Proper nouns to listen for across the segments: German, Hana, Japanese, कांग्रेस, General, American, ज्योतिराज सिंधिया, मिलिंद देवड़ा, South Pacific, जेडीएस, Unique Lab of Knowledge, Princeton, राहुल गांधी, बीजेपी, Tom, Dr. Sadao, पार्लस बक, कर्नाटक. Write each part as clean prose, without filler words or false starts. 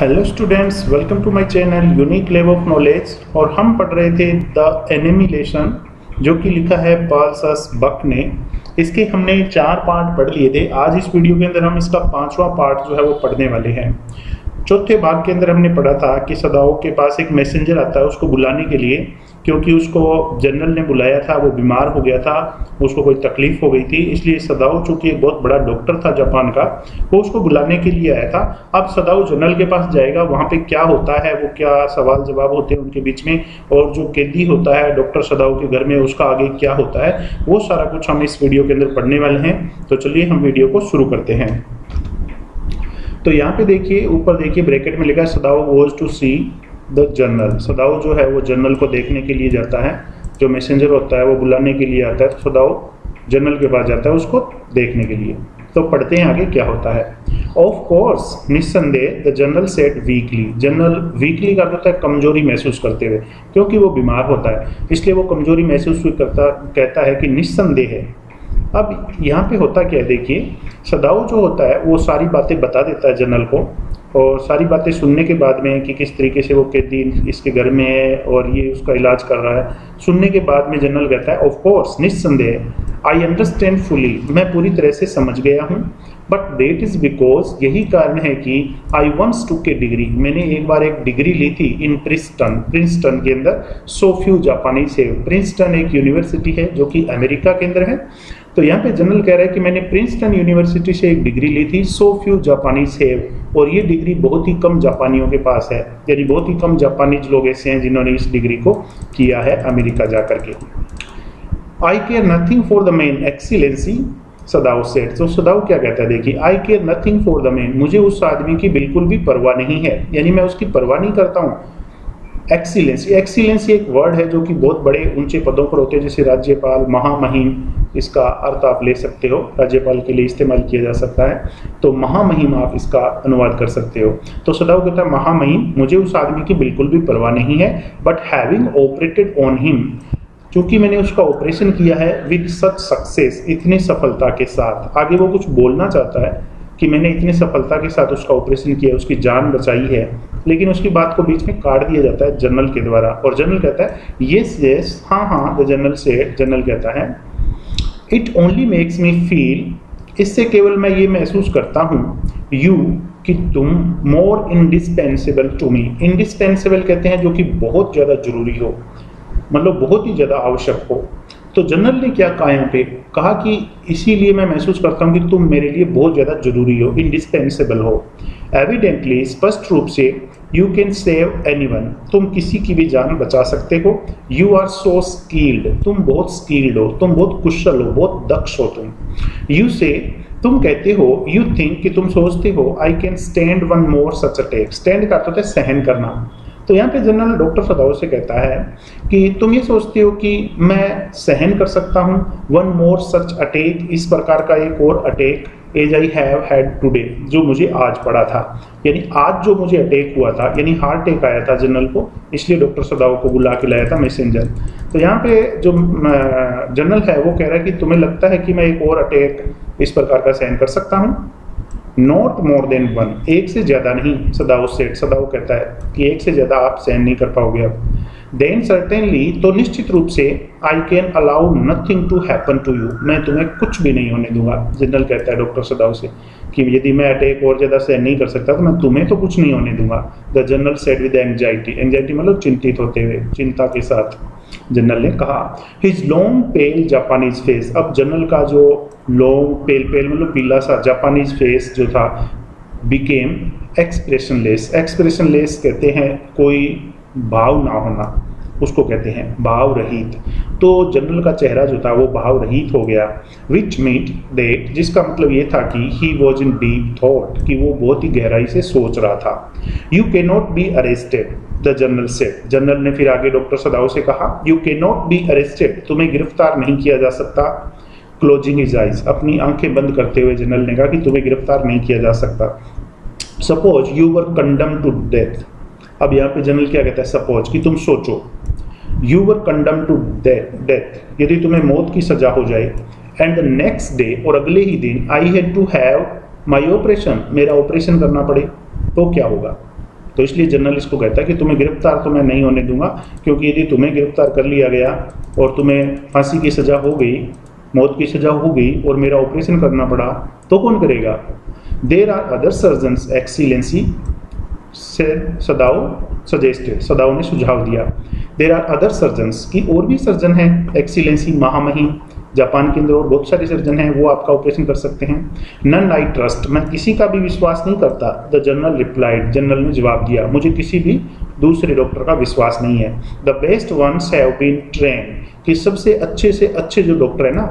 Hello students, welcome to my channel unique lab of knowledge. और हम पढ़ रहे थे द एनिमिलेशन, जो कि लिखा है पार्लस बक ने। इसके हमने 4 पार्ट पढ़ लिए थे। आज इस वीडियो के अंदर हम इसका 5वां पार्ट जो है वो पढ़ने वाले हैं। चौथे भाग के अंदर हमने पढ़ा था कि सदाओ के पास एक मैसेंजर आता है उसको बुलाने के लिए, क्योंकि उसको जनरल ने बुलाया था, वो बीमार हो गया था, उसको कोई तकलीफ हो गई थी, इसलिए सदाओ चूंकि एक बहुत बड़ा डॉक्टर था जापान का, वो उसको बुलाने के लिए आया था। अब सदाओ जनरल के पास जाएगा, वहाँ पे क्या होता है, वो क्या सवाल जवाब होते हैं उनके बीच में, और जो कैदी होता है डॉक्टर सदाओ के घर में उसका आगे क्या होता है, वो सारा कुछ हम इस वीडियो के अंदर पढ़ने वाले हैं। तो चलिए हम वीडियो को शुरू करते हैं। तो यहाँ पे देखिए, ऊपर देखिए ब्रैकेट में लिखा है Sadao goes to see the general. Sadao जो है वो जनरल को देखने के लिए जाता है, जो मैसेंजर होता है वो बुलाने के लिए आता है, तो सदाओ जनरल के पास जाता है उसको देखने के लिए। तो पढ़ते हैं आगे क्या होता है। ऑफ कोर्स, निस्संदेह, the general set weakly. General weakly का होता है कमजोरी महसूस करते हुए, क्योंकि वो बीमार होता है इसलिए वो कमजोरी महसूस करता, कहता है कि निस्संदेह है। अब यहाँ पे होता क्या है, देखिए सदाओ जो होता है वो सारी बातें बता देता है जनरल को, और सारी बातें सुनने के बाद में कि किस तरीके से वो कैदी इसके घर में है और ये उसका इलाज कर रहा है, सुनने के बाद में जनरल कहता है ऑफ कोर्स, निस्संदेह, आई अंडरस्टैंड फुली, मैं पूरी तरह से समझ गया हूँ। बट देट इज़ बिकॉज, यही कारण है कि आई वंस टू के डिग्री, मैंने एक बार एक डिग्री ली थी इन प्रिंसटन के अंदर, सो फ्यू जापानी से। प्रिंसटन एक यूनिवर्सिटी है जो कि अमेरिका के अंदर है। तो यहाँ पे जनरल कह रहा है कि मैंने प्रिंसटन यूनिवर्सिटी से एक डिग्री ली थी, सो फ्यू जापानीज हैव, और ये डिग्री बहुत ही कम जापानियों के पास है, यानी बहुत ही कम जापानीज लोग ऐसे हैं जिन्होंने इस डिग्री को किया है अमेरिका जाकर के। I care nothing for the man excellency, Sadao said. तो सदाओ क्या कहता है, देखिए, I care nothing for the man, मुझे उस आदमी की बिल्कुल भी परवाह नहीं है, यानी मैं उसकी परवाह नहीं करता हूँ। एक्सीलेंसी, एक्सीलेंसी एक वर्ड है जो कि बहुत बड़े ऊंचे पदों पर होते हैं, जैसे राज्यपाल, महामहिम, इसका अर्थ आप ले सकते हो, राज्यपाल के लिए इस्तेमाल किया जा सकता है। तो महामहिम आप इसका अनुवाद कर सकते हो। तो सदाओ कहता है महामहिम, मुझे उस आदमी की बिल्कुल भी परवाह नहीं है। But having operated on him, चूँकि मैंने उसका ऑपरेशन किया है विद सच सक्सेस, इतनी सफलता के साथ। आगे वो कुछ बोलना चाहता है कि मैंने इतनी सफलता के साथ उसका ऑपरेशन किया, उसकी जान बचाई है, लेकिन उसकी बात को बीच में काट दिया जाता है जनरल के द्वारा। और जनरल कहता है येस येस, हाँ हाँ, द जनरल से। जनरल कहता है it only makes me feel, इससे केवल मैं ये महसूस करता हूँ, यू, कि तुम, more indispensable to me. Indispensable कहते हैं जो कि बहुत ज़्यादा जरूरी हो, मतलब बहुत ही ज़्यादा आवश्यक हो। तो जनरल ने क्या कहा यहाँ पे, कहा कि इसीलिए मैं महसूस करता हूँ कि तुम मेरे लिए बहुत ज़्यादा जरूरी हो, इंडिस्पेंसेबल हो। एविडेंटली, स्पष्ट रूप से, यू कैन सेव एनीवन, तुम किसी की भी जान बचा सकते हो। यू आर सो स्किल्ड, तुम बहुत स्किल्ड हो, तुम बहुत कुशल हो, बहुत दक्ष हो तुम। यू से, तुम कहते हो, यू थिंक, कि तुम सोचते हो, I can stand one more such attack, stand का तो सहन करना। तो यहाँ पे जनरल डॉक्टर सदाओ से कहता है कि तुम ये सोचते हो कि मैं सहन कर सकता हूँ वन मोर सच अटैक, इस प्रकार का एक और attack, as I have had today, जो मुझे आज पड़ा था, यानी आज जो मुझे अटैक हुआ था, यानी हार्ट अटैक आया था जनरल को, इसलिए डॉक्टर सदाओ को बुला के लाया था मैसेंजर। तो यहाँ पे जो जनरल है वो कह रहा है कि तुम्हें लगता है कि मैं एक और अटैक इस प्रकार का सहन कर सकता हूँ। Not more than one, एक से ज्यादा नहीं, सदाओ सेठ। सदाओ कहता है कि एक से ज्यादा आप सहन नहीं कर पाओगे अब। Then certainly, तो निश्चित रूप से, I can allow nothing to happen to you, मैं तुम्हें कुछ भी नहीं होने दूंगा। जनरल कहता है डॉक्टर सदाओ से कि यदि मैं अटैक और ज्यादा सहन नहीं कर सकता तो मैं तुम्हें तो कुछ नहीं होने दूंगा। The general said with anxiety, anxiety मतलब चिंतित होते हुए, चिंता के साथ जनरल ने कहा। His long pale Japanese face, अब जनरल का जो लॉन्ग पेल मतलब पीला सा जापानीज फेस जो था, बिकेम एक्सप्रेशनलेस। एक्सप्रेशनलेस कहते हैं कोई भाव ना होना, उसको कहते हैं भाव रहित। तो जनरल का चेहरा जो था वो भाव रहित हो गया। विच मीट दैट, जिसका मतलब ये था कि he was in deep thought, कि वो बहुत ही गहराई से सोच रहा था। You can not be arrested, the general said. General ने फिर आगे डॉक्टर सदाओ से कहा you can not be arrested, तुम्हें गिरफ्तार नहीं किया जा सकता। क्लोजिंग हिज आइज, अपनी आंखें बंद करते हुए जनरल ने कहा कि तुम्हें गिरफ्तार नहीं किया जा सकता। Suppose you were condemn to death, अब यहाँ पे जनरल क्या कहता है, सपोज कि तुम सोचो, you were condemn to death, यदि तुम्हें मौत की सजा हो जाए। एंड द नेक्स्ट डे, और अगले ही दिन, I had to have my operation, मेरा ऑपरेशन करना पड़े, तो क्या होगा। तो इसलिए जनरल इसको कहता है कि तुम्हें गिरफ्तार तो मैं नहीं होने दूंगा, क्योंकि यदि तुम्हें गिरफ्तार कर लिया गया और तुम्हें फांसी की सज़ा हो गई, मौत की सज़ा हो गई और मेरा ऑपरेशन करना पड़ा तो कौन करेगा? There are other surgeons excellency, Sadao suggested, Sadao ने सुझाव दिया। देयर आर अदर सर्जन्स की और भी सर्जन हैं एक्सीलेंसी, महामहिम जापान के अंदर और बहुत सारे सर्जन हैं, वो आपका ऑपरेशन कर सकते हैं। नन आई ट्रस्ट, मैं किसी का भी विश्वास नहीं करता। द जनरल रिप्लाइड, जनरल ने जवाब दिया, मुझे किसी भी दूसरे डॉक्टर का विश्वास नहीं है। The best ones have been trained, कि सबसे अच्छे से अच्छे जो डॉक्टर है ना,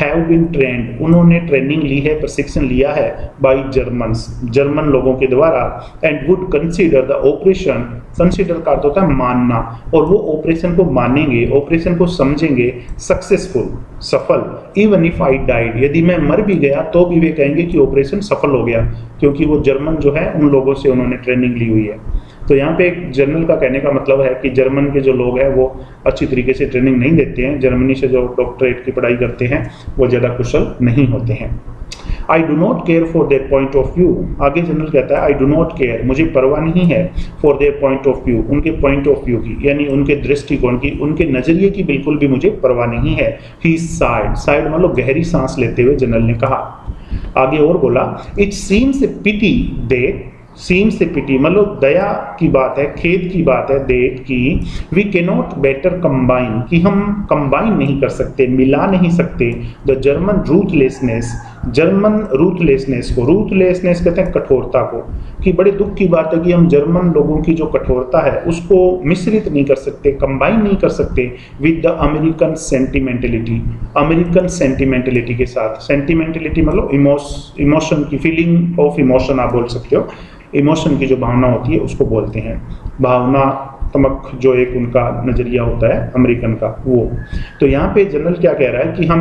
हैव बीन ट्रेन्ड, उन्होंने ट्रेनिंग ली है, प्रशिक्षण लिया है बाय जर्मन्स, जर्मन लोगों के द्वारा। And would consider the operation, consider का अर्थ होता है मानना, और वो ऑपरेशन को मानेंगे, ऑपरेशन को समझेंगे सक्सेसफुल, सफल। इवन इफ आई डाइड, यदि मैं मर भी गया तो भी वे कहेंगे कि ऑपरेशन सफल हो गया, क्योंकि वो जर्मन जो है उन लोगों से उन्होंने ट्रेनिंग ली हुई है। तो यहाँ पे एक जनरल का कहने का मतलब है कि जर्मन के जो लोग हैं वो अच्छी तरीके से ट्रेनिंग नहीं देते हैं, जर्मनी से जो डॉक्टरेट की पढ़ाई करते हैं वो ज़्यादा कुशल नहीं होते हैं। I do not care for their point of view, आगे जनरल कहता है आई डू नॉट केयर, मुझे परवाह नहीं है, for their point of view, उनके पॉइंट ऑफ व्यू की, यानी उनके दृष्टिकोण की, उनके नजरिए की बिल्कुल भी मुझे परवाह नहीं है। ही साइड, साइड मतलब गहरी सांस लेते हुए जनरल ने कहा। आगे और बोला, it seems a pity that, seems a pity मतलब दया की बात है, खेद की बात है, देट की, वी कैनॉट बेटर कंबाइन, कि हम कंबाइन नहीं कर सकते, मिला नहीं सकते। The German ruthlessness, German ruthlessness को, रूथलेसनेस कहते हैं कठोरता को, कि बड़े दुख की बात है कि हम जर्मन लोगों की जो कठोरता है उसको मिश्रित नहीं कर सकते, कंबाइन नहीं कर सकते with the American sentimentality, American sentimentality के साथ। सेंटिमेंटलिटी मतलब इमोशन की, फीलिंग ऑफ इमोशन आप बोल सकते हो, इमोशन की जो भावना होती है उसको बोलते हैं, भावनात्मक जो एक उनका नज़रिया होता है अमेरिकन का वो। तो यहाँ पे जनरल क्या कह रहा है कि हम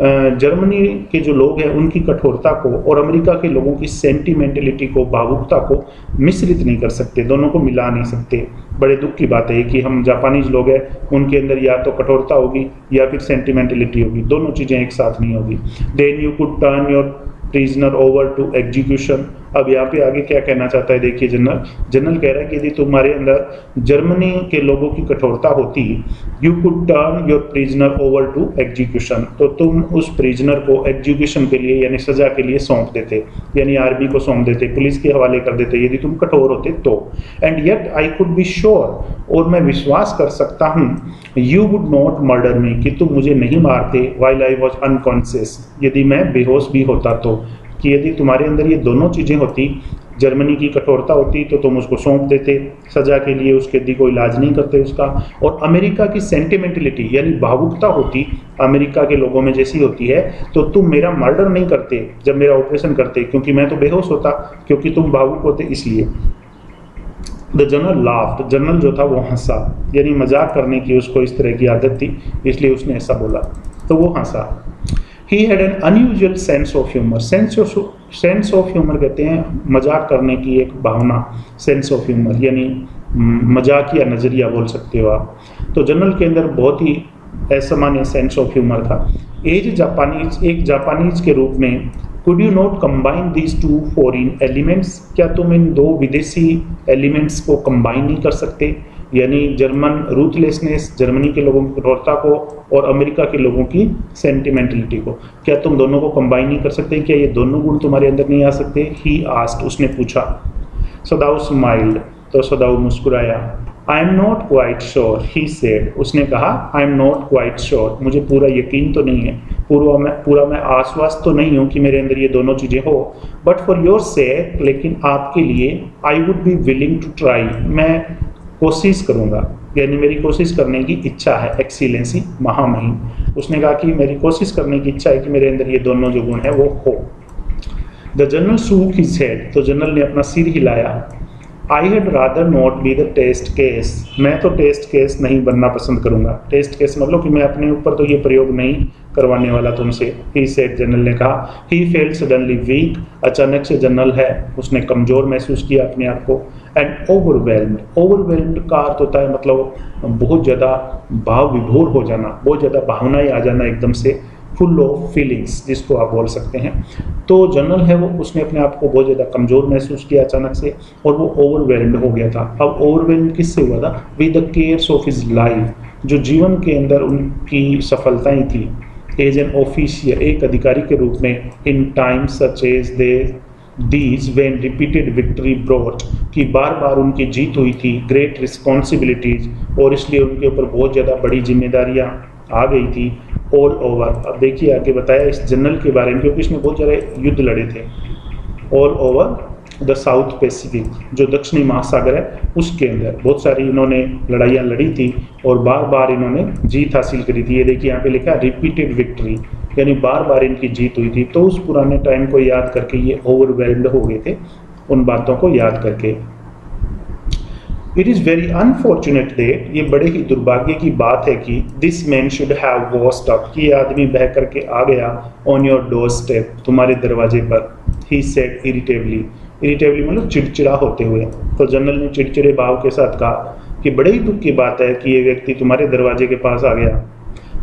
जर्मनी के जो लोग हैं उनकी कठोरता को और अमेरिका के लोगों की सेंटिमेंटलिटी को, भावुकता को मिश्रित नहीं कर सकते, दोनों को मिला नहीं सकते। बड़े दुख की बात है कि हम जापानीज लोग हैं उनके अंदर या तो कठोरता होगी या फिर सेंटिमेंटलिटी होगी, दोनों चीज़ें एक साथ नहीं होगी। Then you could turn your prisoner over to execution, अब यहाँ पे आगे क्या कहना चाहता है देखिए जनरल, जनरल कह रहा है कि यदि तुम्हारे अंदर जर्मनी के लोगों की कठोरता होती, you could turn your prisoner over to execution, तो तुम उस प्रिजनर को एग्जीक्यूशन के लिए यानी सजा के लिए सौंप देते, यानी आर्मी को सौंप देते, पुलिस के हवाले कर देते यदि तुम कठोर होते तो। And yet I could be sure, और मैं विश्वास कर सकता हूँ, you would not murder me, कि तुम मुझे नहीं मारते वाइल आई वॉज अनकॉन्शियस, यदि मैं बेहोश भी होता तो। कि यदि तुम्हारे अंदर ये दोनों चीज़ें होती, जर्मनी की कठोरता होती तो तुम उसको सौंप देते सजा के लिए, उसके दी को इलाज नहीं करते उसका, और अमेरिका की सेंटिमेंटलिटी यानी भावुकता होती अमेरिका के लोगों में जैसी होती है, तो तुम मेरा मर्डर नहीं करते जब मेरा ऑपरेशन करते, क्योंकि मैं तो बेहोश होता, क्योंकि तुम भावुक होते इसलिए। द जनरल लाफ्ट, जनरल जो था वो हंसा, यानी मजाक करने की उसको इस तरह की आदत थी इसलिए उसने ऐसा बोला, तो वो हंसा। He had an unusual sense of humor. Sense of humor कहते हैं मजाक करने की एक भावना, sense of humor यानी मजाकिया नजरिया बोल सकते हो आप। तो जनरल के अंदर बहुत ही असामान्य सेंस ऑफ ह्यूमर था। एज जापानीज, एक जापानीज के रूप में, could you not combine these two foreign elements, क्या तुम इन दो विदेशी एलिमेंट्स को कंबाइन नहीं कर सकते, यानी जर्मन रूथलेसनेस, जर्मनी के लोगों की कठोरता को और अमेरिका के लोगों की सेंटिमेंटलिटी को, क्या तुम दोनों को कंबाइन नहीं कर सकते, क्या ये दोनों गुण तुम्हारे अंदर नहीं आ सकते? ही आस्ट, उसने पूछा। सदाओ स्माइल्ड, तो सदाओ मुस्कुराया। I am not quite sure, he said, उसने कहा I am not quite sure, मुझे पूरा यकीन तो नहीं है, पूरा मैं आश्वस्त तो नहीं हूँ कि मेरे अंदर ये दोनों चीज़ें हो। बट फॉर योर सेक, लेकिन आपके लिए, I would be willing to try, मैं कोशिश करूंगा, यानी मेरी कोशिश करने की इच्छा है। एक्सीलेंसी महामहिम, उसने कहा कि मेरी कोशिश करने की इच्छा है कि मेरे अंदर ये दोनों जो गुण है वो हो। The general shook his head, तो जनरल ने अपना सिर हिलाया। I had rather not be the test case, मैं तो टेस्ट केस नहीं बनना पसंद करूंगा। टेस्ट केस मतलब कि मैं अपने ऊपर तो ये प्रयोग नहीं करवाने वाला तुमसे। ही सेड, जनरल ने कहा। ही फेल्ड सडनली वीक, अचानक से जनरल है उसने कमज़ोर महसूस किया अपने आप को। एंड ओवरवेल्म्ड, ओवरवेल्म्ड का अर्थ होता है मतलब बहुत ज़्यादा भाव विभोर हो जाना, बहुत ज़्यादा भावनाएँ आ जाना एकदम से, फुल ऑफ फीलिंग्स जिसको आप बोल सकते हैं। तो जनरल है वो, उसने अपने आप को बहुत ज़्यादा कमज़ोर महसूस किया अचानक से और वो ओवरवेल्ड हो गया था। अब ओवरवेल्ड किससे हुआ था? With the cares of his life, जो जीवन के अंदर उनकी सफलताएं थी एज एन ऑफिशियल, एक अधिकारी के रूप में। In time such as they these when repeated victory brought, कि बार बार उनकी जीत हुई थी, ग्रेट रिस्पॉन्सिबिलिटीज़, और इसलिए उनके ऊपर बहुत ज़्यादा बड़ी जिम्मेदारियाँ आ गई थी ऑल ओवर। अब देखिए आगे बताया इस जनरल के बारे में, क्योंकि इसमें बहुत सारे युद्ध लड़े थे all over the South Pacific, जो दक्षिणी महासागर है उसके अंदर बहुत सारी इन्होंने लड़ाइयाँ लड़ी थी और बार बार इन्होंने जीत हासिल करी थी। ये देखिए यहाँ पे लिखा रिपीटेड विक्ट्री, यानी बार बार इनकी जीत हुई थी। तो उस पुराने टाइम को याद करके ये ओवरवेल्ड हो गए थे उन बातों को याद करके। It is very unfortunate that, ये बड़े ही दुर्भाग्य की बात है कि this man should have washed up, कि ये आदमी बह करके आ गया ऑन योर डोर स्टेप, तुम्हारे दरवाजे पर। ही सेड इरिटेबली, इरिटेबली मतलब चिड़चिड़ा होते हुए। तो जनरल ने चिड़चिड़े भाव के साथ कहा कि बड़े ही दुख की बात है कि ये व्यक्ति तुम्हारे दरवाजे के पास आ गया।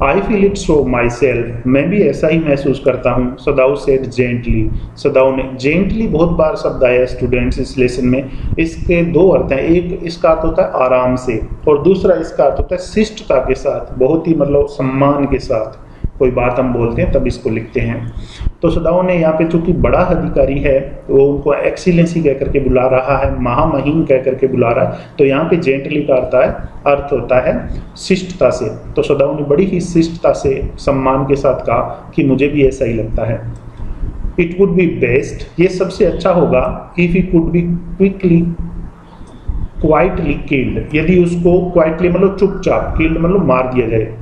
I feel it so myself, मैं भी ऐसा ही महसूस करता हूँ। सदाओ सेड जेंटली, सदाओ ने, जेंटली बहुत बार शब्द आया स्टूडेंट्स इस लेसन में। इसके दो अर्थ हैं, एक इसका अर्थ होता है आराम से और दूसरा इसका अर्थ होता है शिष्टता के साथ, बहुत ही मतलब सम्मान के साथ कोई बात हम बोलते हैं तब इसको लिखते हैं। तो सदाओ ने यहाँ पे चूंकि बड़ा अधिकारी है वो उनको एक्सीलेंसी कह करके बुला रहा है, महामहिम कह करके बुला रहा है, तो यहाँ पे जेंटली का अर्थ होता है शिष्टता से। तो सदाओ ने बड़ी ही शिष्टता से सम्मान के साथ कहा कि मुझे भी ऐसा ही लगता है। इट वुड बी बेस्ट, ये सबसे अच्छा होगा। If he could be quickly quietly killed, यदि उसको क्वाइटली मतलब चुपचाप, किल्ड मतलब मार दिया जाए।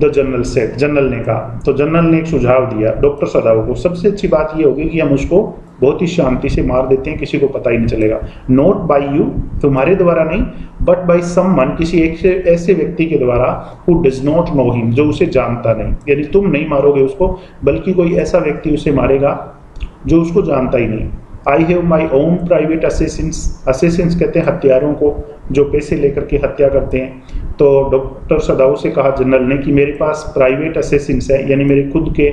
द जनरल सेट, जनरल ने कहा, तो जनरल ने एक सुझाव दिया डॉक्टर सदाओ को, सबसे अच्छी बात यह होगी कि हम उसको बहुत ही शांति से मार देते हैं, किसी को पता ही नहीं चलेगा। नॉट बाय यू, तुम्हारे द्वारा नहीं, बट बाय समवन, किसी एक ऐसे व्यक्ति के द्वारा who does not know him, जो उसे जानता नहीं। यानी तुम नहीं मारोगे उसको, बल्कि कोई ऐसा व्यक्ति उसे मारेगा जो उसको जानता ही नहीं। I have my own private assassins, assassins कहते हैं हत्यारों को जो पैसे लेकर के हत्या करते हैं। तो डॉक्टर सदाओ से कहा जनरल ने कि मेरे पास प्राइवेट असेसिन्स है, यानी मेरे खुद के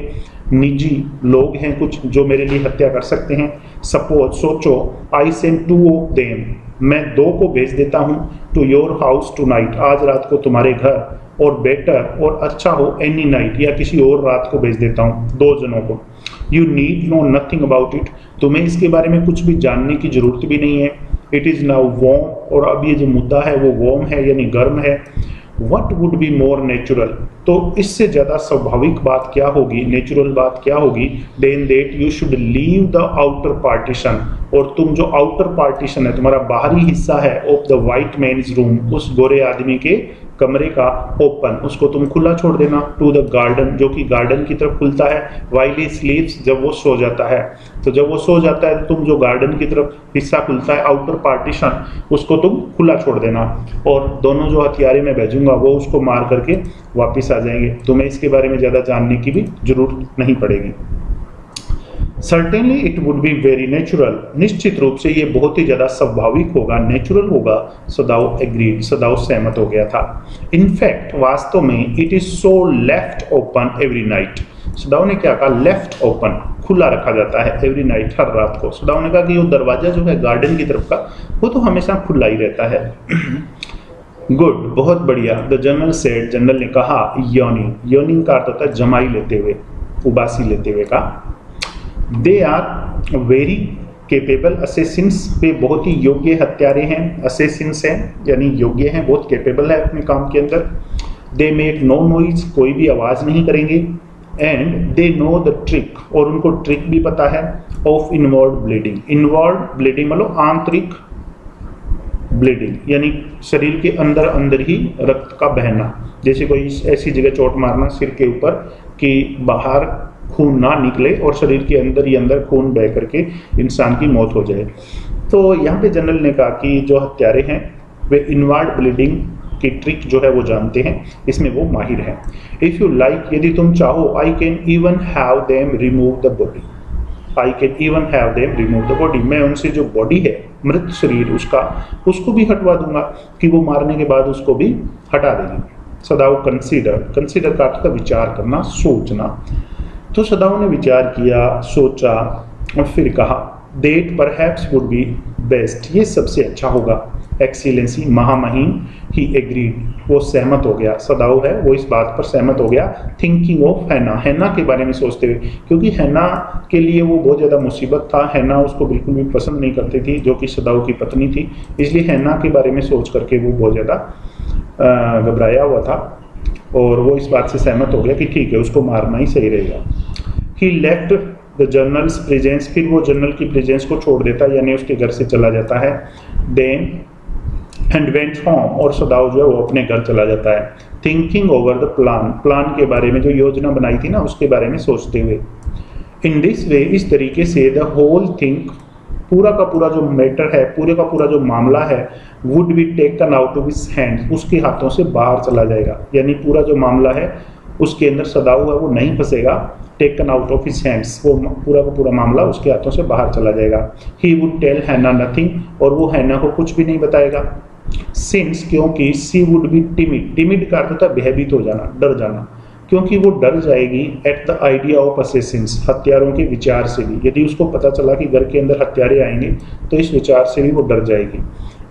निजी लोग हैं कुछ जो मेरे लिए हत्या कर सकते हैं। सपोज, सोचो, आई सेंड 2 ऑफ देम, मैं 2 को भेज देता हूँ। To your house tonight, आज रात को तुम्हारे घर, और बेटर और अच्छा हो एनी नाइट, या किसी और रात को भेज देता हूँ 2 जनों को। You need know nothing about it, तुम्हें इसके बारे में कुछ भी जानने की जरूरत भी नहीं है। इट इज़ नाउ वॉर्म, और अब ये जो मुद्दा है वो वॉर्म है यानी गर्म है। What would be more natural, तो इससे ज़्यादा स्वाभाविक बात क्या होगी, नेचुरल बात क्या होगी। Then that you should leave the outer partition, और तुम जो आउटर पार्टीशन है तुम्हारा बाहरी हिस्सा है of the white man's room, उस गोरे आदमी के कमरे का, ओपन, उसको तुम खुला छोड़ देना। टू द गार्डन, जो कि गार्डन की तरफ खुलता है। वाइल ही स्लीप्स, जब वो सो जाता है, तो जब वो सो जाता है तो तुम जो गार्डन की तरफ हिस्सा खुलता है आउटर पार्टीशन, उसको तुम खुला छोड़ देना, और दोनों जो हथियारे में भेजूंगा वो उसको मार करके वापस आ जाएंगे। तुम्हें इसके बारे में ज़्यादा जानने की भी जरूरत नहीं पड़ेगी। Certainly it would be very natural, निश्चित रूप से ये बहुत ही ज़्यादा स्वाभाविक होगा, नेचुरल होगा। सदाओ एग्रीड, सदाओ सहमत हो गया था। इनफैक्ट, वास्तव में, it is so left open every night, Sadao ने क्या कहा, लेफ्ट ओपन, खुला रखा जाता है एवरी नाइट, हर रात को। सदाओ ने कहा कि वो दरवाज़ा जो है गार्डन की तरफ का वो तो हमेशा खुला ही रहता है। गुड, बहुत बढ़िया। द जनरल सेड, जनरल ने कहा, यॉर्निंग, यॉर्निंग का अर्थ होता है जमाई लेते हुए, उबासी लेते हुए का। They are very capable, assassins पे बहुत ही योग्य हत्यारे हैं, असेसिन्स हैं यानी योग्य हैं, बहुत केपेबल है अपने काम के अंदर। दे मेक नो नॉइज, कोई भी आवाज़ नहीं करेंगे। And they know the trick, और उनको ट्रिक भी पता है of involve bleeding, involve bleeding मतलब आंतरिक ब्लीडिंग, यानी शरीर के अंदर अंदर ही रक्त का बहना, जैसे कोई ऐसी जगह चोट मारना सिर के ऊपर कि बाहर खून ना निकले और शरीर के अंदर ही अंदर खून बह करके इंसान की मौत हो जाए। तो यहाँ पे जनरल ने कहा कि जो हत्यारे हैं वे इनवर्ड ब्लीडिंग की ट्रिक जो है वो जानते हैं, इसमें वो माहिर हैं। इफ़ यू लाइक, यदि तुम चाहो, I can even have them remove the body, I can even have them remove the body, मैं उनसे जो बॉडी है, मृत शरीर उसका, उसको भी हटवा दूंगा, कि वो मारने के बाद उसको भी हटा देंगे। सदाओ कंसीडर का अर्थ विचार करना, सोचना। तो सदाओ ने विचार किया, सोचा और फिर कहा that perhaps would be best, ये सबसे अच्छा होगा। एक्सीलेंसी महामहिम, ही एग्रीड, वो सहमत हो गया। सदाओ है वो इस बात पर सहमत हो गया। थिंकिंग ऑफ हैना, हैना के बारे में सोचते हुए, क्योंकि हैना के लिए वो बहुत ज़्यादा मुसीबत था। हैना उसको बिल्कुल भी पसंद नहीं करती थी, जो कि सदाओ की पत्नी थी, इसलिए हैना के बारे में सोच करके वो बहुत ज़्यादा घबराया हुआ था और वो इस बात से सहमत हो गया कि ठीक है, उसको मारना ही सही रहेगा। He left the general's presence, फिर वो जर्नल की प्रेजेंस को छोड़ देता है, यानी उसके घर से चला जाता है। देन एंड वेंट होम, और सदाओ जो है वो अपने घर चला जाता है। Thinking over the plan, plan के बारे में जो योजना बनाई थी ना उसके बारे में सोचते हुए। इन दिस वे, इस तरीके से द होल थिंग, पूरा का पूरा जो मैटर है, पूरे का पूरा जो मामला है, would be taken out of his hand, उसके हाथों से बाहर चला जाएगा। यानी पूरा जो मामला है उसके अंदर सदाओ है वो नहीं फंसेगा। Taken out of his hands, वो पूरा का पूरा मामला उसके हाथों से बाहर चला जाएगा। ही वुड टेल हैना नथिंग, और वो हैना को कुछ भी नहीं बताएगा। सिंस, क्योंकि she would be timid, timid का अर्थ था भयभीत हो जाना, डर जाना, क्योंकि वो डर जाएगी at the idea of assassins, हत्यारों के विचार से भी। यदि उसको पता चला कि घर के अंदर हत्यारे आएंगे तो इस विचार से भी वो डर जाएगी।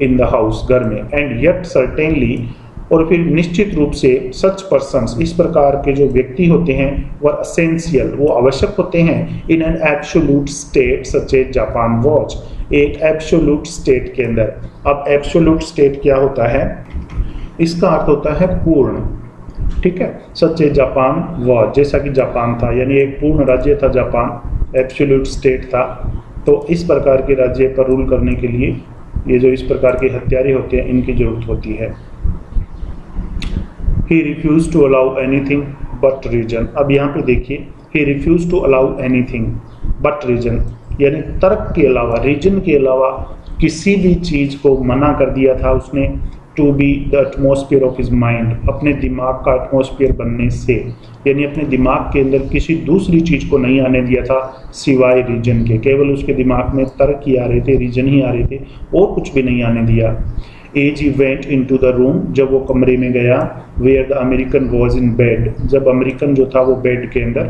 इन द हाउस, घर में। एंड येट सर्टेनली, और फिर निश्चित रूप से सच पर्सन्स, इस प्रकार के जो व्यक्ति होते हैं वह असेंशियल, वो आवश्यक होते हैं। In an absolute state such as Japan watch, एक एब्सोल्यूट स्टेट के अंदर। अब एब्सोल्यूट स्टेट क्या होता है, इसका अर्थ होता है पूर्ण, ठीक है। सच एज जापान वॉच, जैसा कि जापान था, यानी एक पूर्ण राज्य था जापान, एब्सोल्यूट स्टेट था। तो इस प्रकार के राज्य पर रूल करने के लिए ये जो इस प्रकार के हत्यारे होते हैं इनकी जरूरत होती है। He refused to allow anything but reason। अब यहाँ पे देखिए, he refused to allow anything but reason, यानी तर्क के अलावा, रीजन के अलावा किसी भी चीज़ को मना कर दिया था उसने। To be the atmosphere of his mind, अपने दिमाग का एटमोसफियर बनने से, यानी अपने दिमाग के अंदर किसी दूसरी चीज़ को नहीं आने दिया था सिवाय रीजन के। केवल उसके दिमाग में तर्क ही आ रहे थे, रीजन ही आ रहे थे, और कुछ भी नहीं आने दिया। As he went into the room, जब वो कमरे में गया। Where the American was in bed, जब अमेरिकन जो था वो बेड के अंदर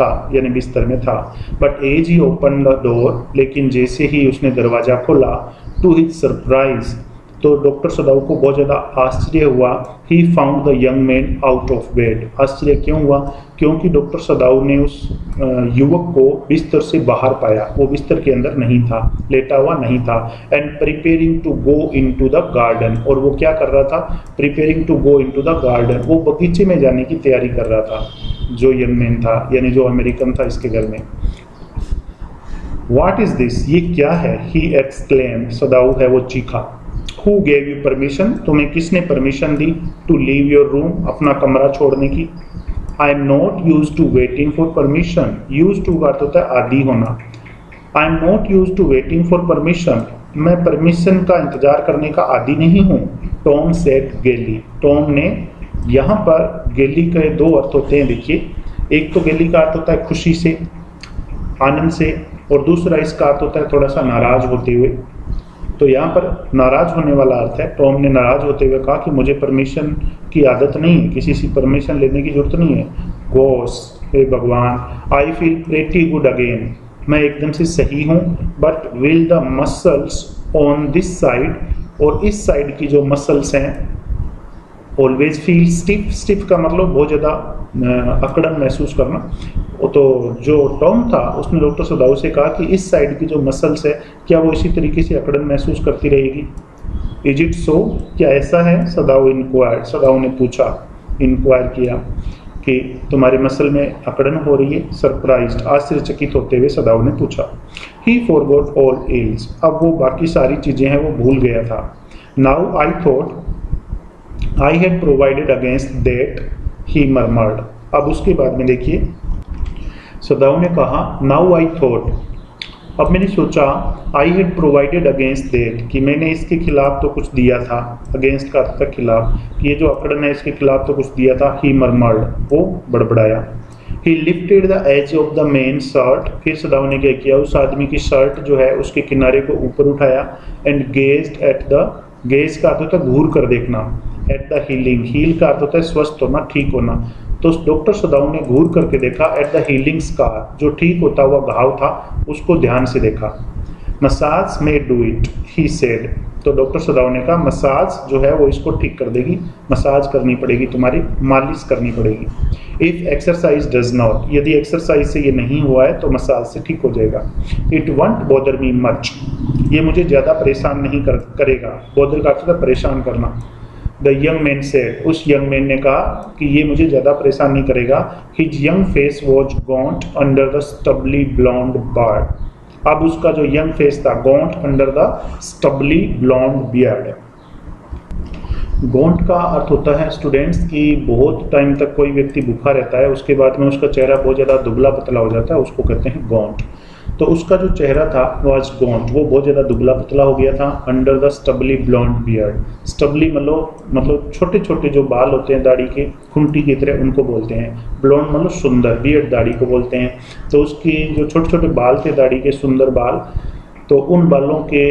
था, यानी बिस्तर में था। But as he open the door, लेकिन जैसे ही उसने दरवाज़ा खोला, टू हिज सरप्राइज, तो डॉक्टर सदाओ को बहुत ज़्यादा आश्चर्य हुआ। He found the young man out of bed, आश्चर्य क्यों हुआ, क्योंकि डॉक्टर सदाओ ने उस युवक को बिस्तर से बाहर पाया, वो बिस्तर के अंदर नहीं था, लेटा हुआ नहीं था। And preparing to go into the garden, और वो क्या कर रहा था, preparing to go into the garden, वो बगीचे में जाने की तैयारी कर रहा था जो यंग मैन था, यानी जो अमेरिकन था इसके घर में। वाट इज़ दिस, ये क्या है, ही एक्सक्लेम, सदाओ है वो चीखा। Who gave you permission, तुम्हें किसने परमिशन दी, to leave your room, अपना कमरा छोड़ने की। I am not used to waiting for permission, used to का अर्थ होता है आदी होना। I am not used to waiting for permission, मैं परमिशन का इंतजार करने का आदी नहीं हूँ। Tom said गेली, टॉम ने, यहाँ पर गेली के दो अर्थ होते हैं देखिए। एक तो गेली का अर्थ होता है खुशी से, आनंद से, और दूसरा इसका अर्थ होता है थोड़ा सा नाराज होते हुए। तो यहाँ पर नाराज होने वाला अर्थ है। टॉम ने नाराज होते हुए कहा कि मुझे परमिशन की आदत नहीं है, किसी से परमिशन लेने की जरूरत नहीं है। गॉस, हे भगवान। I feel pretty good again, मैं एकदम से सही हूँ। But will the muscles on this side, और इस साइड की जो मसल्स हैं, ऑलवेज फील स्टिफ, स्टिफ का मतलब बहुत ज़्यादा अकड़न महसूस करना। तो जो टॉम था उसने डॉक्टर सदाओ से कहा कि इस साइड की जो मसल्स है क्या वो इसी तरीके से अकड़न महसूस करती रहेगी। इज इट सो, क्या ऐसा है, सदाओ इंक्वायर, सदाओ ने पूछा, इंक्वायर किया कि तुम्हारे मसल में अकड़न हो रही है। सरप्राइज, आश्चर्यचकित होते हुए सदाओ ने पूछा। ही फॉरगॉट ऑल इल्स, अब वो बाकी सारी चीज़ें हैं वो भूल गया था। Now I thought I had provided against that, he murmured, अब उसके बाद में देखिए सदाओ ने कहा नाउ आई थॉट, अब मैंने सोचा, I had provided against that, कि मैंने इसके खिलाफ तो कुछ दिया था, अगेंस्ट का अर्थ खिलाफ, ये जो अकड़न है इसके खिलाफ तो कुछ दिया था। ही मर्मर्ड, वो बड़बड़ाया। He lifted the edge of the main shirt, फिर सदाओ ने क्या किया, उस आदमी की शर्ट जो है उसके किनारे को ऊपर उठाया। And gazed at the, gaze का अर्थ होता है घूर कर देखना। एट द हीलिंग, हील का अर्थ होता है स्वस्थ होना, ठीक होना। तो डॉक्टर सदाओ ने घूर करके देखा एट द हीलिंग स्कार, जो ठीक होता हुआ घाव था उसको ध्यान से देखा। Massage may do it he said, तो डॉक्टर सदाओ ने कहा मसाज जो है वो इसको ठीक कर देगी, मसाज करनी पड़ेगी, तुम्हारी मालिश करनी पड़ेगी। इफ एक्सरसाइज डज नॉट, यदि एक्सरसाइज से ये नहीं हुआ है तो मसाज से ठीक हो जाएगा। It won't bother me much, ये मुझे ज़्यादा परेशान नहीं करेगा। बॉदर का अर्थ परेशान करना। द यंग मैन सेड, उस यंग मैन ने कहा कि ये मुझे ज़्यादा परेशान नहीं करेगा। His young face was gaunt under the stubbly blond beard, अब उसका जो यंग फेस था gaunt under the stubbly blond beard. Gaunt का अर्थ होता है स्टूडेंट्स कि बहुत टाइम तक कोई व्यक्ति भूखा रहता है, उसके बाद में उसका चेहरा बहुत ज़्यादा दुबला पतला हो जाता है, उसको कहते हैं गॉन्ट। तो उसका जो चेहरा था वाज गॉन्ट, वो बहुत ज़्यादा दुबला पतला हो गया था। Under the stubbly blond beard, stubbly मतलब छोटे छोटे जो बाल होते हैं दाढ़ी के खुंटी की तरह, उनको बोलते हैं। ब्लॉन्ड मतलब सुंदर, बियर्ड दाढ़ी को बोलते हैं। तो उसकी जो छोटे छोटे बाल थे दाढ़ी के, सुंदर बाल, तो उन बालों के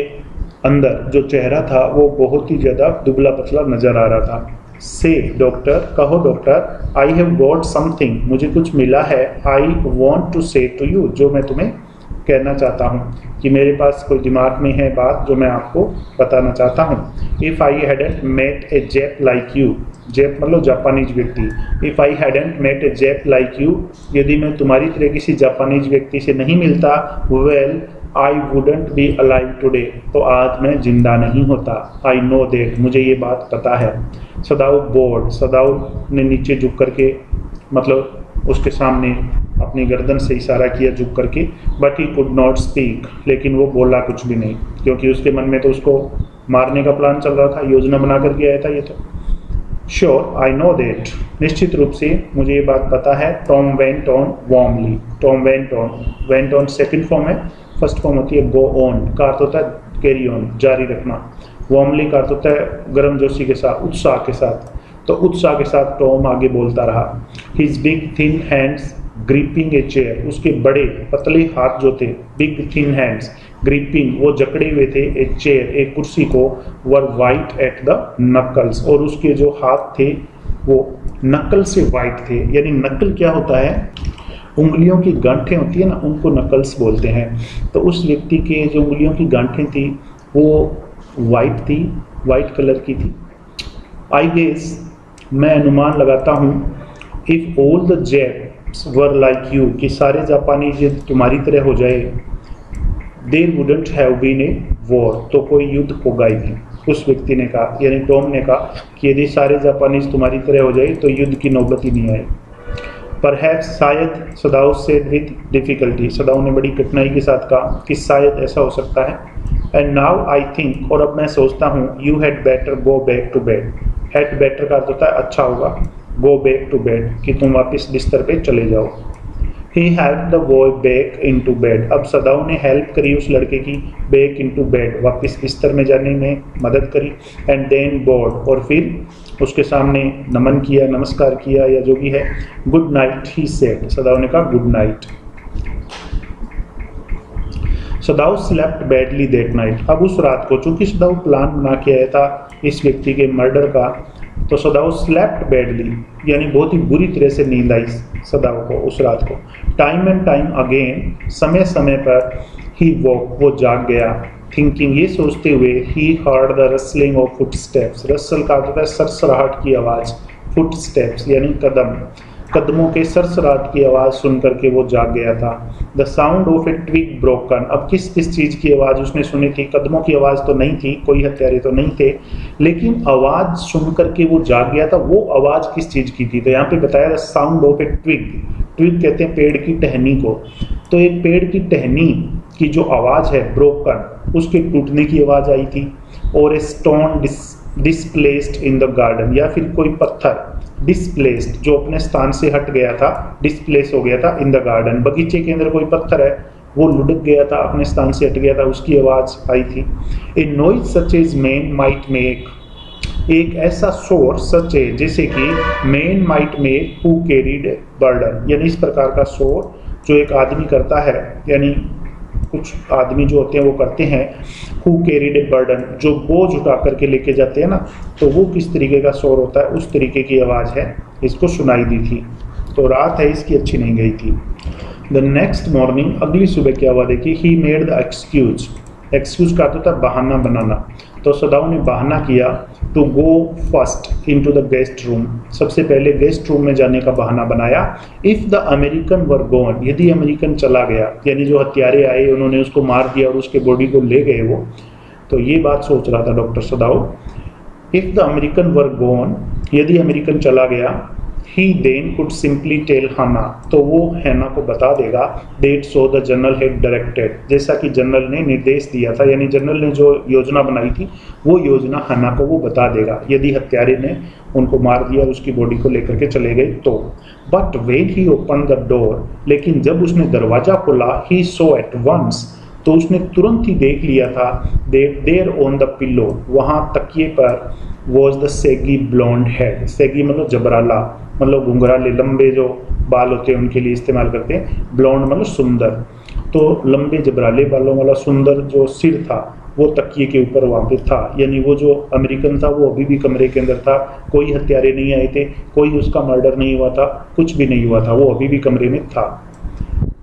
अंदर जो चेहरा था वो बहुत ही ज़्यादा दुबला पतला नज़र आ रहा था। से डॉक्टर, कहो doctor, I have got something, मुझे कुछ मिला है। I want to say to you, जो मैं तुम्हें कहना चाहता हूँ, कि मेरे पास कोई दिमाग में है बात जो मैं आपको बताना चाहता हूँ। If I hadn't met a Jap like you, Jap मतलब जापानीज व्यक्ति। If I hadn't met a Jap like you, यदि मैं तुम्हारी तरह किसी जापानीज व्यक्ति से नहीं मिलता, well I wouldn't be alive today, तो आज मैं जिंदा नहीं होता। आई नो दैट, मुझे ये बात पता है। सदाओ बोर्ड, सदाओ ने नीचे झुक करके मतलब उसके सामने अपनी गर्दन से इशारा किया झुक करके। But he could not speak, लेकिन वो बोला कुछ भी नहीं, क्योंकि उसके मन में तो उसको मारने का प्लान चल रहा था, योजना बना करके आया था ये तो। श्योर आई नो दैट, निश्चित रूप से मुझे ये बात पता है। Tom went on warmly, Tom went on, went on second form है, फर्स्ट फॉर्म होती है गो ऑन। का अर्थ होता है कैरी ऑन, जारी रखना। वार्मली का अर्थ होता है गर्मजोशी के साथ, उत्साह के साथ। तो उत्साह के साथ टॉम आगे बोलता रहा। His big thin hands gripping a chair, उसके बड़े पतले हाथ जो थे, बिग थिन हैंड्स ग्रिपिंग, वो जकड़े हुए थे ए चेयर, एक कुर्सी को। Were white at the knuckles, और उसके जो हाथ थे वो नकल से वाइट थे। यानी नकल क्या होता है, उंगलियों की गांठें होती है ना, उनको नकल्स बोलते हैं। तो उस व्यक्ति के जो उंगलियों की गांठें थी वो वाइट थी, वाइट कलर की थी। आई गेस, मैं अनुमान लगाता हूँ, if all the Japs were like you, कि सारे जापानी यदि तुम्हारी तरह हो जाए, there wouldn't have been a war, तो कोई युद्ध होगा ही नहीं। उस व्यक्ति ने कहा, यानी टॉम ने कहा कि यदि सारे जापानीज तुम्हारी तरह हो जाए तो युद्ध की नौबत ही नहीं आई। परहैप्स, शायद, सदाओ से विद डिफ़िकल्टी, सदाओ ने बड़ी कठिनाई के साथ कहा कि शायद ऐसा हो सकता है। एंड नाउ आई थिंक, और अब मैं सोचता हूँ, you had better go back to bed. Had better का अर्थ होता है अच्छा होगा, गो बैक टू बेड कि तुम वापस बिस्तर पे चले जाओ। He help the boy back in to bed, अब सदाओ ने हेल्प करी उस लड़के की, बैक इन टू बेड, वापस बिस्तर में जाने में मदद करी। एंड देन बॉड, और फिर उसके सामने नमन किया, नमस्कार किया या जो भी है। Good night he said, Sadao ने कहा good night. Sadao slept badly that night, अब उस रात को, चूंकि सदाओ प्लान बना के आया था इस व्यक्ति के मर्डर का, तो सदाओ स्लेप्ट बैडली, यानी बहुत ही बुरी तरह से नींद आई सदाओ को उस रात को। टाइम एंड टाइम अगेन, समय समय पर, ही वॉक, वो जाग गया। थिंकिंग, ये सोचते हुए, he heard the rustling of footsteps, rustle का अर्थ होता है सरसराहट की आवाज़, फुटस्टेप्स यानी कदम, कदमों के सरसराहट की आवाज़ सुन करके वो जाग गया था। The sound of a twig broken, अब किस किस चीज़ की आवाज़ उसने सुनी थी, कदमों की आवाज़ तो नहीं थी, कोई हत्यारे तो नहीं थे, लेकिन आवाज़ सुन करके वो जाग गया था। वो आवाज़ किस चीज़ की थी, तो यहाँ पे बताया the sound of a twig, twig कहते हैं पेड़ की टहनी को। तो एक पेड़ की टहनी की जो आवाज़ है ब्रोकन, उसके टूटने की आवाज़ आई थी। और a stone displaced in the garden, या फिर कोई पत्थर डिस्प्लेस्ड, जो अपने स्थान से हट गया था, डिस्प्लेस हो गया था इन द गार्डन, बगीचे के अंदर कोई पत्थर है वो लुढ़क गया था, अपने स्थान से हट गया था, उसकी आवाज़ आई थी। A noise such as man might make, एक ऐसा शोर सच है जैसे कि man might make who carried burden, यानी इस प्रकार का शोर जो एक आदमी करता है, यानी कुछ आदमी जो होते हैं वो करते हैं, हु कैरीड ए बर्डन, जो बोझ उठा करके लेके जाते हैं ना, तो वो किस तरीके का शोर होता है, उस तरीके की आवाज़ है, इसको सुनाई दी थी। तो रात है इसकी अच्छी नहीं गई थी। द नेक्स्ट मॉर्निंग, अगली सुबह क्या हुआ देखिए, he made the excuse, excuse का तो था बहाना बनाना, तो सदाओ ने बहाना किया, to go first into the guest room, सबसे पहले गेस्ट रूम में जाने का बहाना बनाया। If the American were gone, यदि अमेरिकन चला गया, यानी जो हत्यारे आए उन्होंने उसको मार दिया और उसके बॉडी को ले गए वो, तो ये बात सोच रहा था doctor Sadao. If the American were gone, यदि अमेरिकन चला गया, he then could simply tell Hana, तो वो हैना को बता देगा, that so the general had directed, जैसा कि जनरल ने निर्देश दिया था, यानी जनरल ने जो योजना बनाई थी वो योजना हैना को वो बता देगा, यदि हत्यारे ने उनको मार दिया और उसकी बॉडी को लेकर के चले गए तो। But when he open the door, लेकिन जब उसने दरवाज़ा खोला, ही सो एट वंस, तो उसने तुरंत ही देख लिया था, देयर ऑन द पिलो, वहाँ तकिए पर, was the shaggy blond head, shaggy मतलब जबराला, मतलब घुंघराले लंबे जो बाल होते हैं उनके लिए इस्तेमाल करते हैं, ब्लॉन्ड मतलब सुंदर, तो लंबे जबराले बालों वाला सुंदर जो सिर था वो तकिए के ऊपर वहाँ पे था, यानी वो जो अमेरिकन था वो अभी भी कमरे के अंदर था, कोई हत्यारे नहीं आए थे, कोई उसका मर्डर नहीं हुआ था, कुछ भी नहीं हुआ था, वो अभी भी कमरे में था।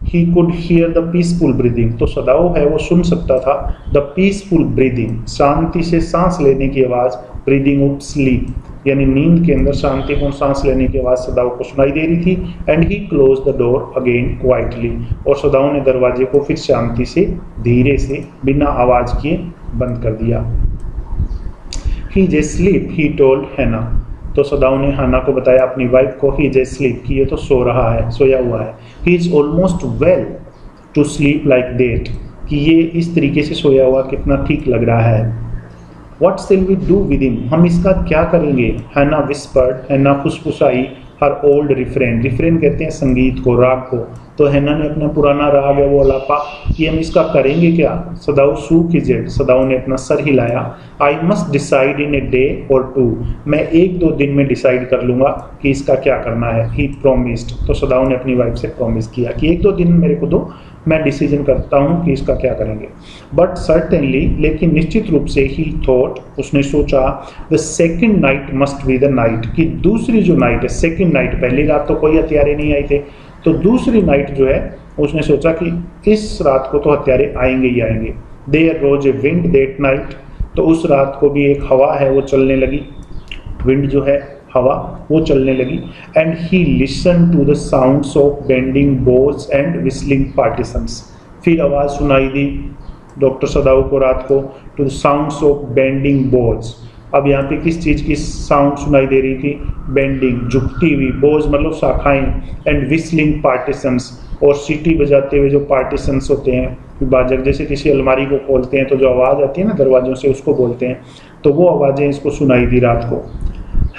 He could hear the peaceful breathing, तो सदाओ है वो सुन सकता था द पीसफुल ब्रीदिंग, शांति से सांस लेने की आवाज़, ब्रीदिंग ऑफ स्लीप, यानी नींद के अंदर शांतिपूर्ण सांस लेने की आवाज़ सदाओ को सुनाई दे रही थी। And he close the door again quietly, और सदाओ ने दरवाजे को फिर शांति से, धीरे से, बिना आवाज़ किए बंद कर दिया। He is asleep, he told Hana, तो सदाओ ने हाना को बताया अपनी वाइफ को, ही इज अस्लीप, कि ये तो सो रहा है, सोया हुआ है। He is almost well to sleep like that, कि ये इस तरीके से सोया हुआ कितना ठीक लग रहा है। व्हाट शिल वी डू विद हिम, हम इसका क्या करेंगे, हैना विस्पर्ड, हैना फुसफुसाई, हर ओल्ड रिफ्रेन, रिफ्रेन कहते हैं संगीत को, राग को, तो हैना ने अपना पुराना राग है वो अलापा, कि हम इसका करेंगे क्या। सदाओ सूख इजेड, सदाओ ने अपना सर हिलाया। I must decide in a day or two, मैं एक दो दिन में डिसाइड कर लूँगा कि इसका क्या करना है। ही प्रोमिस्ड, तो सदाओ ने अपनी वाइफ से प्रॉमिस किया कि एक दो दिन मेरे को दो, मैं डिसीजन करता हूँ कि इसका क्या करेंगे। बट सर्टेनली, लेकिन निश्चित रूप से, ही थॉट, उसने सोचा, the second night must be the night, कि दूसरी जो नाइट है, सेकेंड नाइट, पहली रात तो कोई हत्यारे नहीं आए थे, तो दूसरी नाइट जो है, उसने सोचा कि इस रात को तो हत्यारे आएंगे ही आएंगे। There rose a wind that night, तो उस रात को भी एक हवा है वो चलने लगी, विंड जो है हवा वो चलने लगी। And he listen to the sounds of bending boards and whistling partitions, फिर आवाज़ सुनाई दी डॉक्टर सदाओ को रात को, to the sounds of bending boards. अब यहाँ पे किस चीज़ की साउंड सुनाई दे रही थी, बेंडिंग, झुकती हुई, बोझ मतलब शाखाएं, एंड विस्लिंग पार्टिसंस, और सीटी बजाते हुए जो पार्टिसंस होते हैं, बाजक, जैसे किसी अलमारी को खोलते हैं तो जो आवाज़ आती है ना दरवाज़ों से, उसको बोलते हैं, तो वो आवाज़ें इसको सुनाई दी रात को।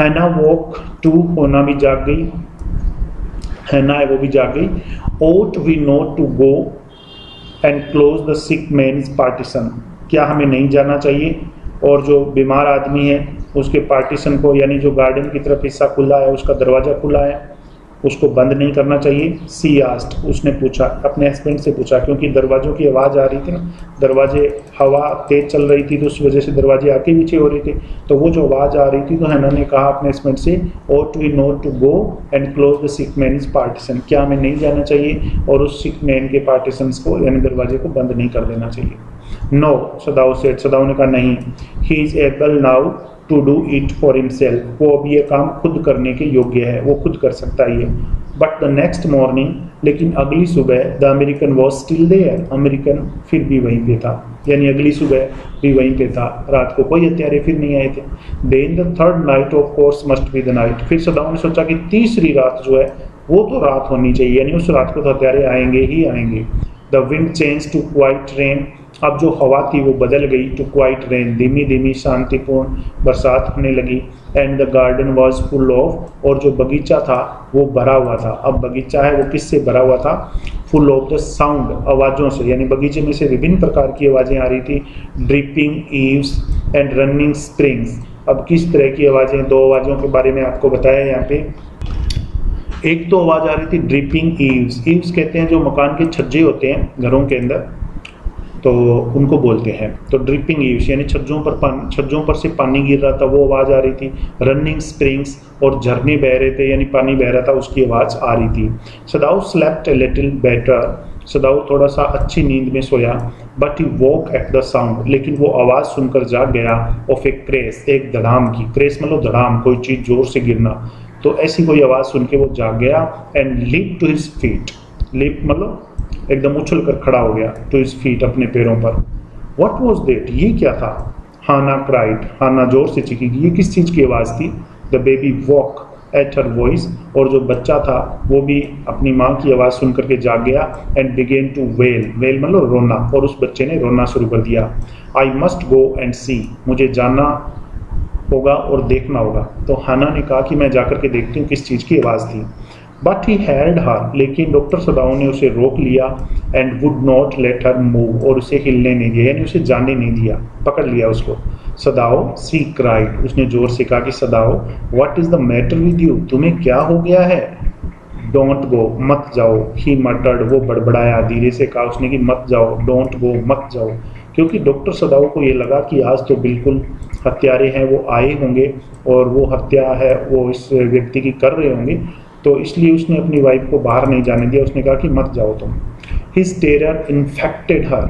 हैना वॉक टू, होना भी जाग गई, हैना है वो भी जाग गई। Ought we not to go and close the sick man's partition, क्या हमें नहीं जाना चाहिए और जो बीमार आदमी है उसके पार्टीशन को, यानी जो गार्डन की तरफ हिस्सा खुला है, उसका दरवाज़ा खुला है, उसको बंद नहीं करना चाहिए। सी आस्ट, उसने पूछा, अपने हस्बैंड से पूछा, क्योंकि दरवाज़ों की आवाज़ आ रही थी ना, दरवाजे, हवा तेज़ चल रही थी तो उस वजह से दरवाजे आके पीछे हो रहे थे, तो वो जो आवाज़ आ रही थी, तो हैना ने कहा अपने हस्बैंड से, ought we not to go and close the sick man's partition, क्या हमें नहीं जाना चाहिए और उस सिक मैन के पार्टीशंस को, यानी दरवाजे को बंद नहीं कर देना चाहिए। नो, सदाओ सेड, सदाओ ने कहा नहीं। He is able now to do it for himself, वो अब ये काम खुद करने के योग्य है, वो खुद कर सकता ही है। बट द नेक्स्ट मॉर्निंग, लेकिन अगली सुबह, the American was still there, American फिर भी वहीं पे था, यानी अगली सुबह भी वहीं पे था, रात को कोई हत्यारे फिर नहीं आए थे। Then the third night of course must be the night, फिर सदाओ ने सोचा कि तीसरी रात जो है वो तो रात होनी चाहिए, यानी उस रात को तो हत्यारे आएंगे ही आएंगे। The wind change to quiet rain, अब जो हवा थी वो बदल गई, टू क्वाइट रेन, धीमी धीमी शांतिपूर्ण बरसात होने लगी। And the garden was full of, और जो बगीचा था वो भरा हुआ था, अब बगीचा है वो किससे भरा हुआ था, फुल ऑफ द साउंड, आवाज़ों से, यानी बगीचे में से विभिन्न प्रकार की आवाज़ें आ रही थी, dripping eaves and running springs. अब किस तरह की आवाज़ें, दो आवाज़ों के बारे में आपको बताया यहाँ पे, एक तो आवाज़ आ रही थी ड्रिपिंग ईव्स, ईव्स कहते हैं जो मकान के छज्जे होते हैं घरों के अंदर, तो उनको बोलते हैं। तो ड्रिपिंग ईव्स यानी छज्जों पर से पानी गिर रहा था वो आवाज़ आ रही थी, रनिंग स्प्रिंग्स और झरने बह रहे थे यानी पानी बह रहा था उसकी आवाज़ आ रही थी। Sadao slept a little better, Sadao थोड़ा सा अच्छी नींद में सोया। But he woke at the sound, लेकिन वो आवाज़ सुनकर जाग गया। ऑफ ए क्रेस, एक धड़ाम की, क्रेस मतलब धड़ाम, कोई चीज़ जोर से गिरना, तो ऐसी कोई आवाज़ सुन के वो जाग गया। And leap to his feet, leap मतलब एकदम उछल कर खड़ा हो गया, तो इस फीट अपने पैरों पर। व्हाट वॉज दैट, ये क्या था? हाना क्राइड, हाना जोर से चिकीगी, ये किस चीज़ की आवाज़ थी? The baby woke at her voice, और जो बच्चा था वो भी अपनी माँ की आवाज़ सुन करके जाग गया। And began to wail, wail मतलब रोना, और उस बच्चे ने रोना शुरू कर दिया। आई मस्ट गो एंड सी, मुझे जाना होगा और देखना होगा। तो हाना ने कहा कि मैं जाकर के देखती हूँ किस चीज़ की आवाज़ थी। बट ही हेल्ड हर, लेकिन डॉक्टर सदाओ ने उसे रोक लिया। And would not let her move, और उसे हिलने नहीं दिया यानी उसे जाने नहीं दिया, पकड़ लिया उसको। सदाओ सी क्राइड, उसने जोर से कहा कि Sadao what is the matter with you, तुम्हें क्या हो गया है? डोंट गो, मत जाओ। ही मटर्ड, वो बड़बड़ाया, धीरे से कहा उसने कि मत जाओ, डोंट गो मत जाओ, क्योंकि डॉक्टर सदाओ को ये लगा कि आज तो बिल्कुल हत्यारे हैं वो आए होंगे और वो हत्या है वो इस व्यक्ति की कर रहे होंगे, तो इसलिए उसने अपनी वाइफ को बाहर नहीं जाने दिया, उसने कहा कि मत जाओ तुम। हिज टेरर इन्फेक्टेड हर,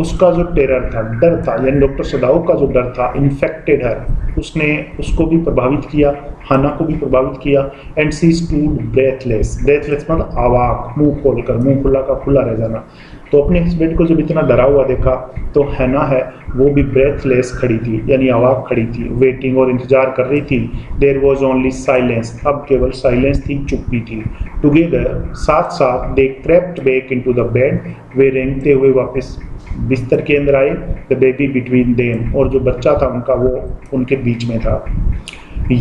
उसका जो टेरर था, डर था, यानी डॉक्टर सदाओ का जो डर था, इन्फेक्टेड हर, उसने उसको भी प्रभावित किया, हाना को भी प्रभावित किया। And she stood breathless, breathless मतलब आवाक, मुंह खोलकर, मुंह खुला का खुला रह जाना। तो अपने हस्बैंड को जब इतना डरा हुआ देखा तो हैना है वो भी ब्रेथलेस खड़ी थी यानी आवाज़ खड़ी थी, वेटिंग और इंतजार कर रही थी। देयर वॉज ओनली साइलेंस, अब केवल साइलेंस थी, चुप्पी थी। टुगेदर, साथ साथ, they crept back into the bed, वे रेंगते हुए वापस बिस्तर के अंदर आए। द बेबी बिटवीन देम, और जो बच्चा था उनका वो उनके बीच में था।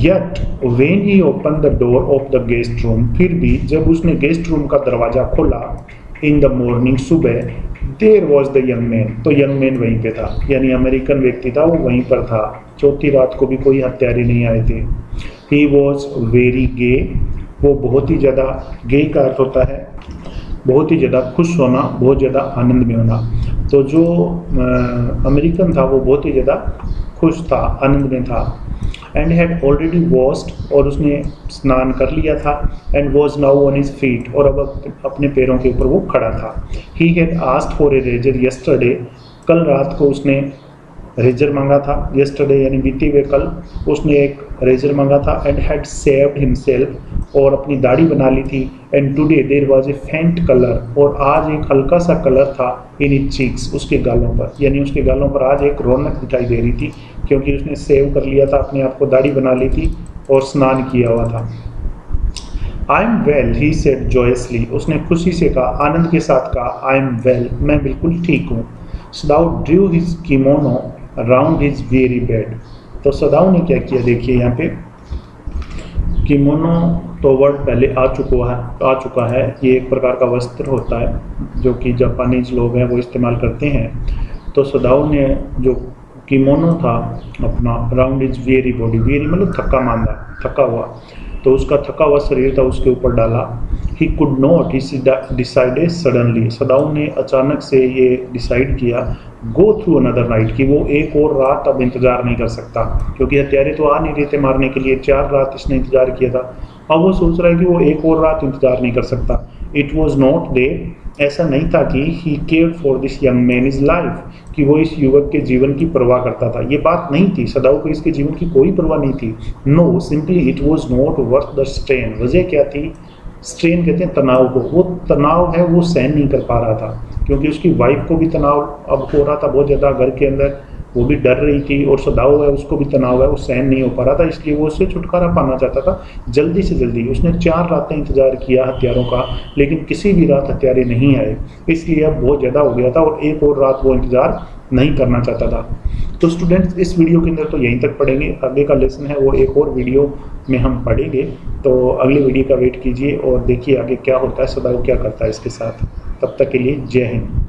Yet when he opened the door of the guest room, फिर भी जब उसने गेस्ट रूम का दरवाज़ा खोला, इन द मॉर्निंग सुबह, there was the young man, तो यंग मैन वहीं पे था यानी अमेरिकन व्यक्ति था वो वहीं पर था। चौथी रात को भी कोई हत्यारे नहीं आए थे। ही वॉज वेरी गे, वो बहुत ही ज़्यादा, गे का अर्थ होता है बहुत ही ज़्यादा खुश होना, बहुत ज़्यादा आनंद में होना। तो जो अमेरिकन था वो बहुत ही ज़्यादा खुश था, आनंद में था। एंड हैड ऑलरेडी वॉश्ड, और उसने स्नान कर लिया था। And was now on his feet, और अब अपने पैरों के ऊपर वो खड़ा था। He had asked for a razor yesterday, कल रात को उसने रेजर मांगा था। यस्टरडे यानी बीते हुए कल उसने एक रेजर मांगा था। एंड हैड सेव्ड हिमसेल्फ, और अपनी दाढ़ी बना ली थी। And today there was a faint colour, और आज एक हल्का सा कलर था इन हिज चीक्स, उसके गालों पर, यानी उसके गालों पर आज एक रौनक दिखाई दे रही थी क्योंकि उसने सेव कर लिया था अपने आप को, दाढ़ी बना ली थी और स्नान किया हुआ था। I am well he said joyously, उसने खुशी से कहा, आनंद के साथ कहा, आई एम वेल, मैं बिल्कुल ठीक हूँ। Sadao drew his kimono round his weary bed, तो सदाओ ने क्या किया, देखिए यहाँ पे किमोनो, तो वर्ड पहले आ चुका है, ये एक प्रकार का वस्त्र होता है जो कि जापानीज लोग हैं वो इस्तेमाल करते हैं। तो सदाओ ने जो किमोनो था अपना, round his weary body, weary मतलब थका मांदा, थका हुआ, तो उसका थका हुआ शरीर था उसके ऊपर डाला। He could not, he decided suddenly, Sadao ने अचानक से ये डिसाइड किया, गो थ्रू अनदर नाइट, कि वो एक और रात अब इंतज़ार नहीं कर सकता क्योंकि हत्यारे तो आ नहीं रहे थे मारने के लिए, 4 रात इसने इंतज़ार किया था, अब वो सोच रहा है कि वो एक और रात इंतज़ार नहीं कर सकता। इट वॉज नॉट दे, ऐसा नहीं था कि he care for this young man is life, कि वो इस युवक के जीवन की परवाह करता था, ये बात नहीं थी, सदाओ को इसके जीवन की कोई परवाह नहीं थी। No simply it was not worth the strain, वजह क्या थी, स्ट्रेन कहते हैं तनाव को, वो तनाव है वो सहन नहीं कर पा रहा था क्योंकि उसकी वाइफ को भी तनाव अब हो रहा था बहुत ज़्यादा घर के अंदर, वो भी डर रही थी, और सदाओ है उसको भी तनाव है वो सहन नहीं हो पा रहा था, इसलिए वो उससे छुटकारा पाना चाहता था जल्दी से जल्दी। उसने 4 रातें इंतजार किया हत्यारों का, लेकिन किसी भी रात हत्यारे नहीं आए, इसलिए अब बहुत ज़्यादा हो गया था और एक और रात वो इंतज़ार नहीं करना चाहता था। तो स्टूडेंट्स इस वीडियो के अंदर तो यहीं तक पढ़ेंगे, आगे का लेसन है वो एक और वीडियो में हम पढ़ेंगे, तो अगली वीडियो का वेट कीजिए और देखिए आगे क्या होता है, सदाओ क्या करता है इसके साथ। तब तक के लिए जय हिंद।